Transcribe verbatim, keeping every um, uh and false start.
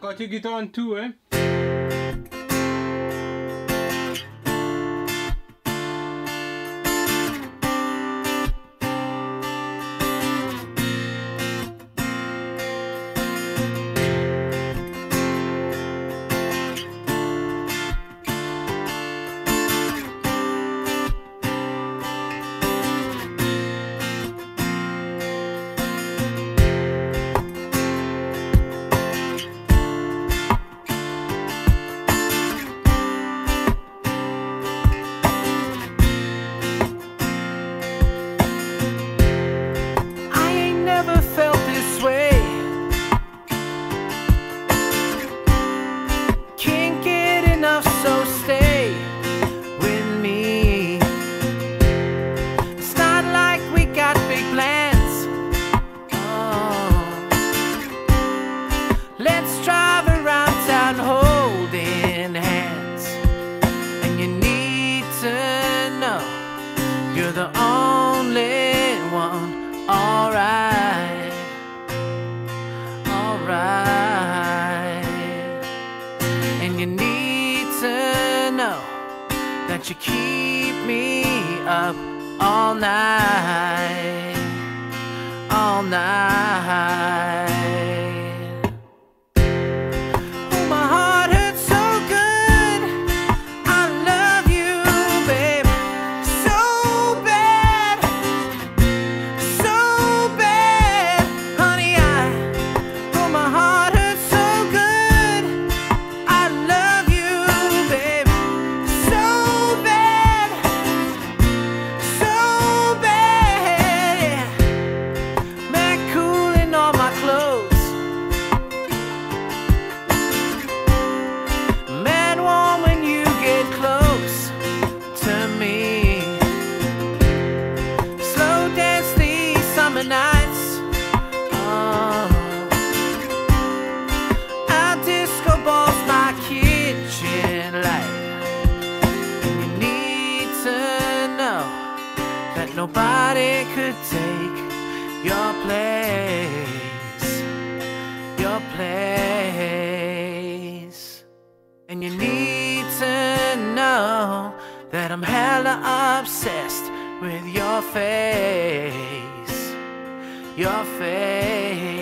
Got your guitar on too, eh? You keep me up all night, all night. Oh, my heart hurts so good. I love you, babe, so bad, so bad, honey. I, oh, my heart hurts so good. I love you, babe, so. Nobody could take your place, your place. And you need to know that I'm hella obsessed with your face, your face.